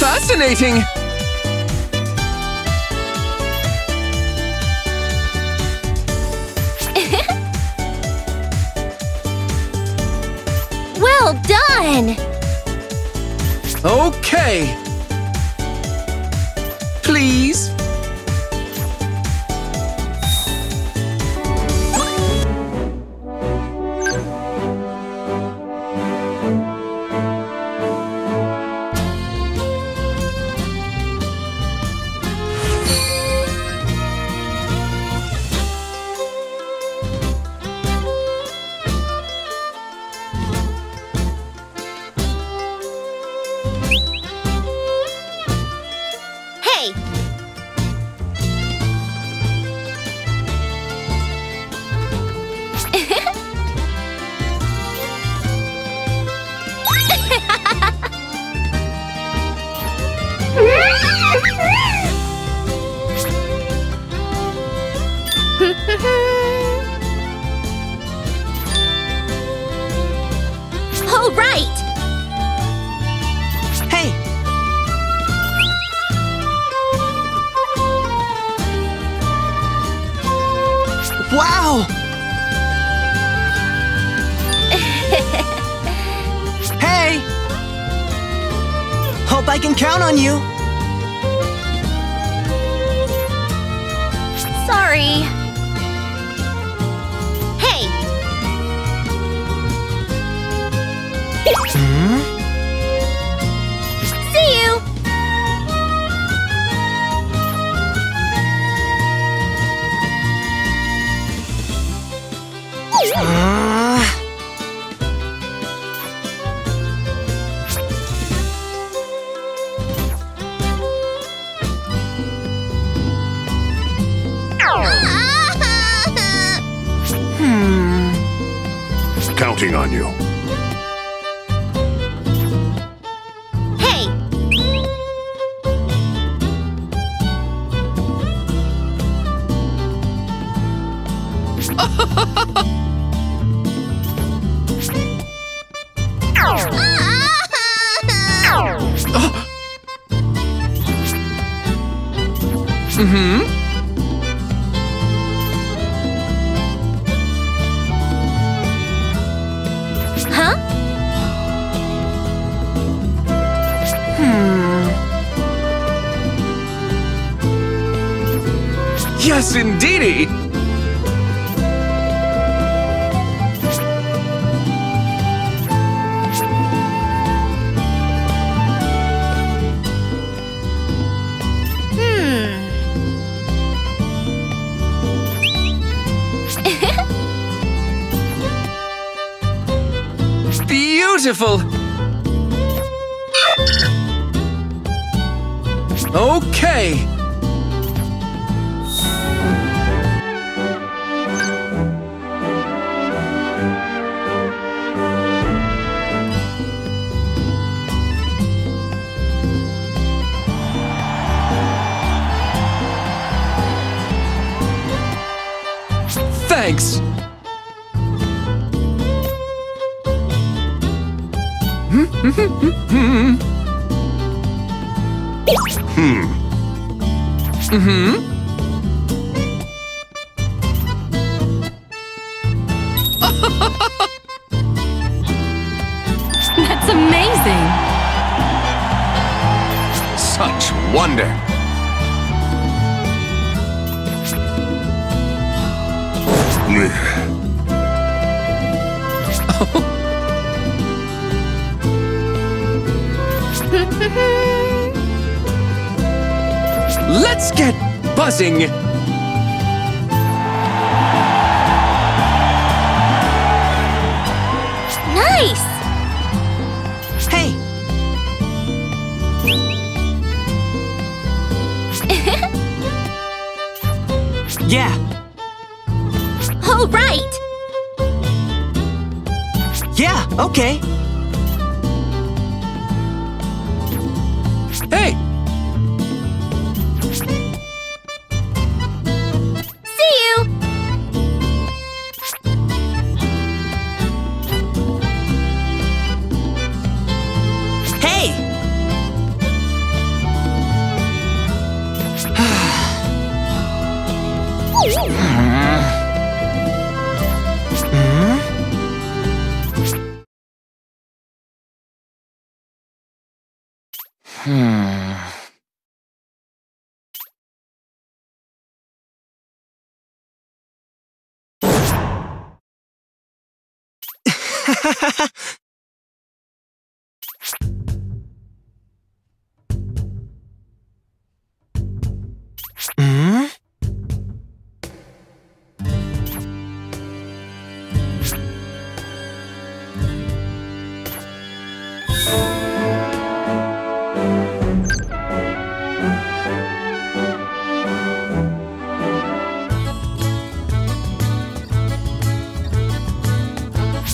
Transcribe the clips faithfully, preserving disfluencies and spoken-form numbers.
Fascinating! Well done! Okay! Please? Wow! Hey! Hope I can count on you! Sorry! Hey! Hmm? See you! Uh... Hmm. Counting on you. Hey. Mm-hmm. Huh? Hmm. Yes, indeedy! Beautiful! Okay! Thanks! Hmm. Hmm. Mm-hmm. That's amazing. Such wonder. Oh. Let's get buzzing! Nice! Hey! Yeah! All right! Yeah, okay! Hey!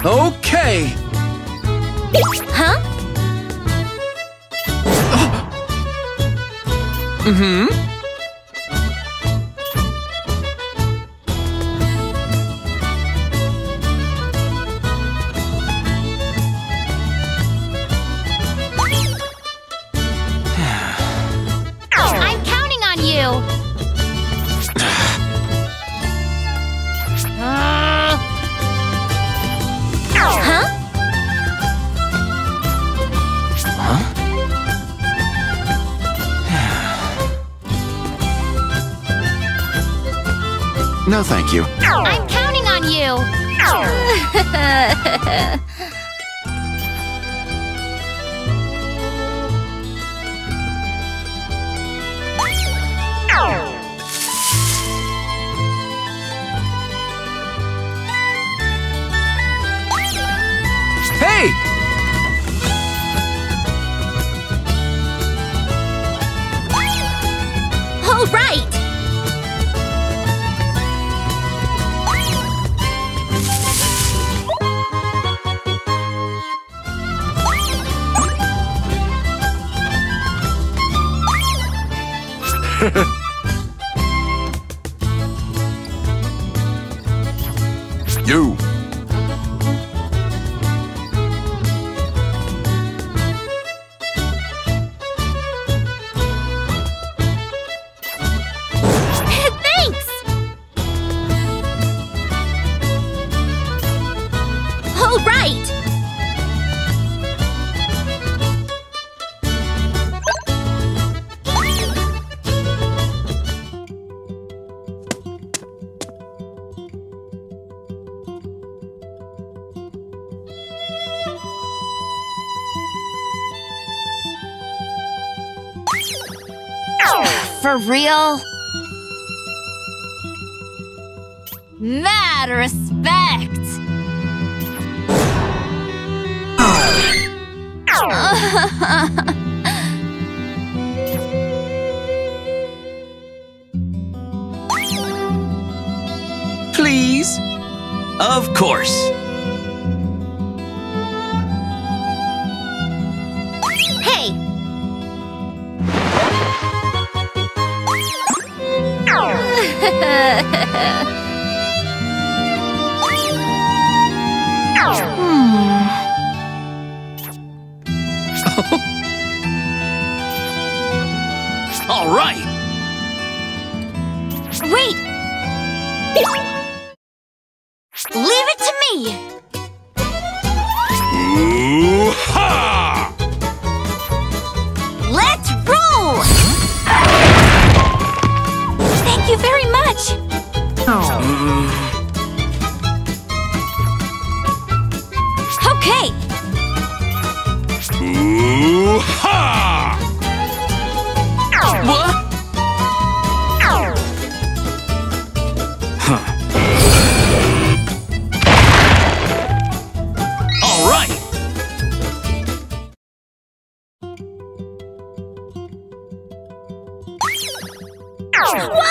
Okay. Huh? Oh. Mm-hmm. No, thank you. I'm counting on you! Hey! All right! You. Thanks. All right. For real? Mad respect! Please? Of course! All right. Wait. Leave it to me. Ooh-ha! Let's roll. Thank you very much. Oh. Mm. Okay. Ooh-ha! What? Huh. All right. Whoa!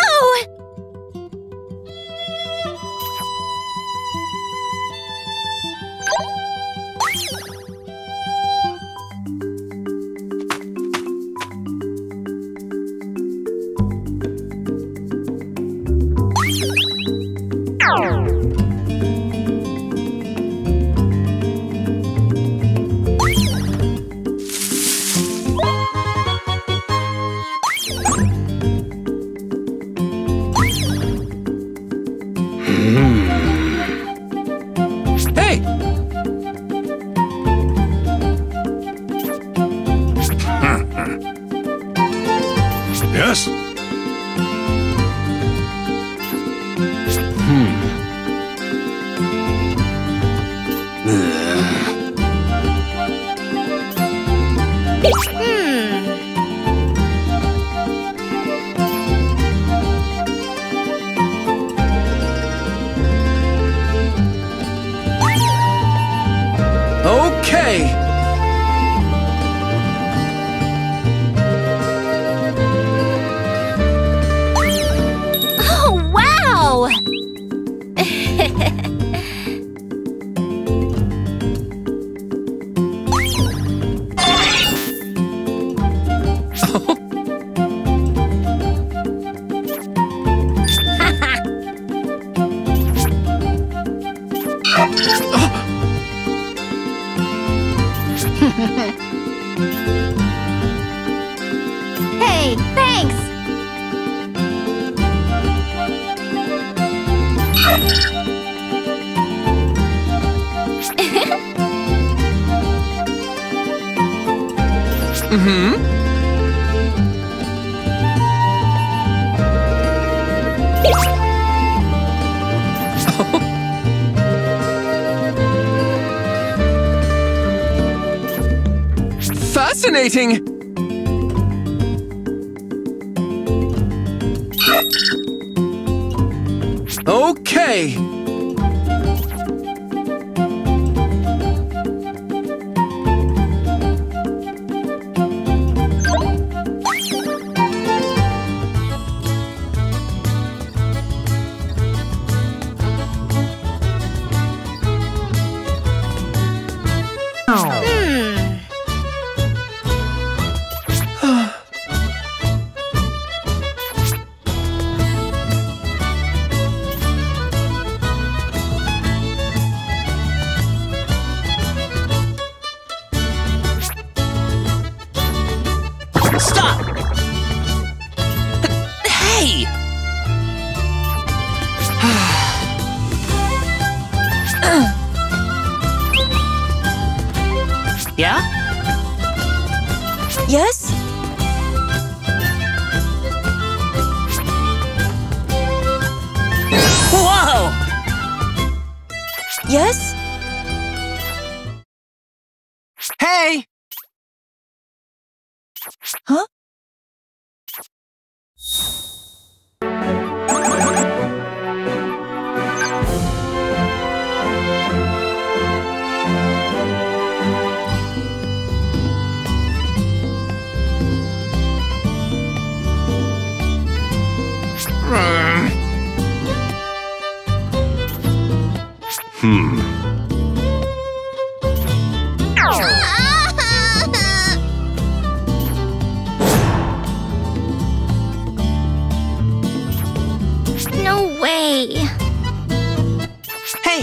Yes? Fascinating! Okay! Yeah? Yes? Whoa! Yes? Hey! Huh? Hmm. No way. Hey.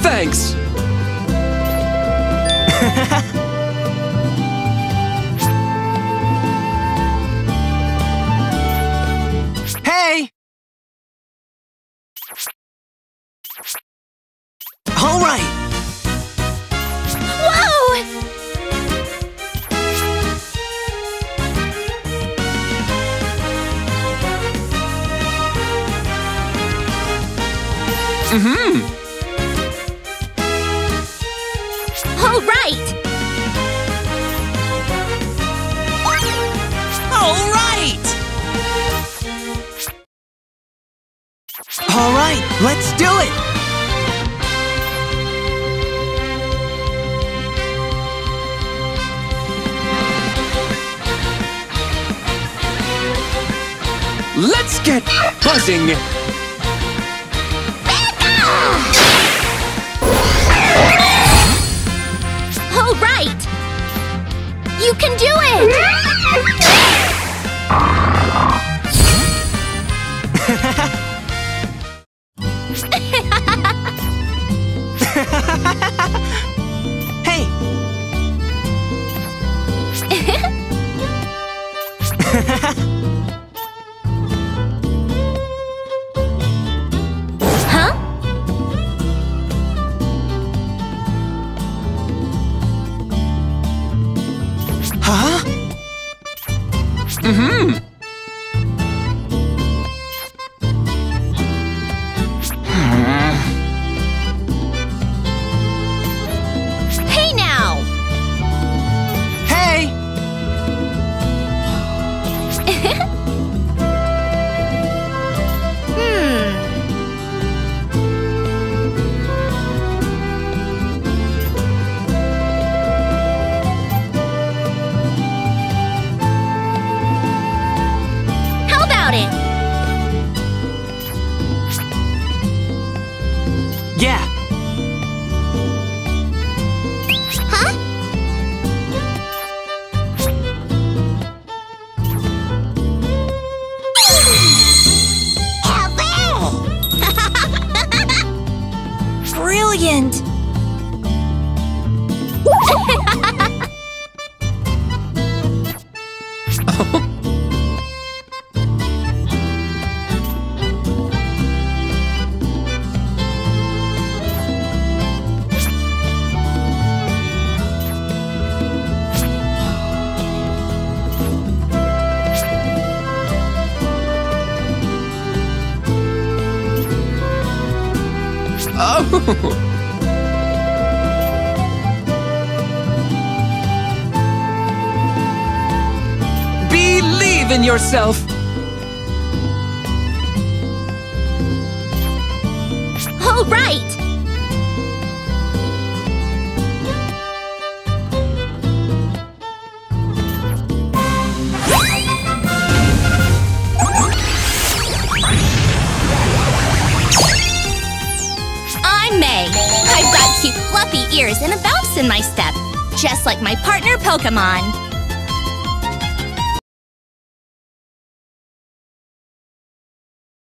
Thanks! Hey! All right! Whoa! Mm-hmm! All right! All right! All right, let's do it! Let's get buzzing! Right! You can do it! Brilliant! Believe in yourself. All right. I've got cute fluffy ears and a bounce in my step, just like my partner Pokémon.